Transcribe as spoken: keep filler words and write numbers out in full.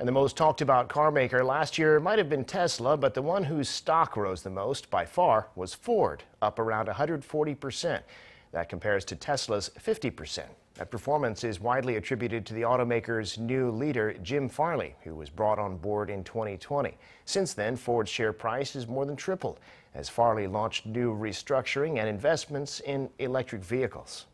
And the most talked about car maker last year might have been Tesla, but the one whose stock rose the most by far was Ford, up around one hundred forty percent. That compares to Tesla's fifty percent. That performance is widely attributed to the automaker's new leader, Jim Farley, who was brought on board in twenty twenty. Since then, Ford's share price has more than tripled as Farley launched new restructuring and investments in electric vehicles.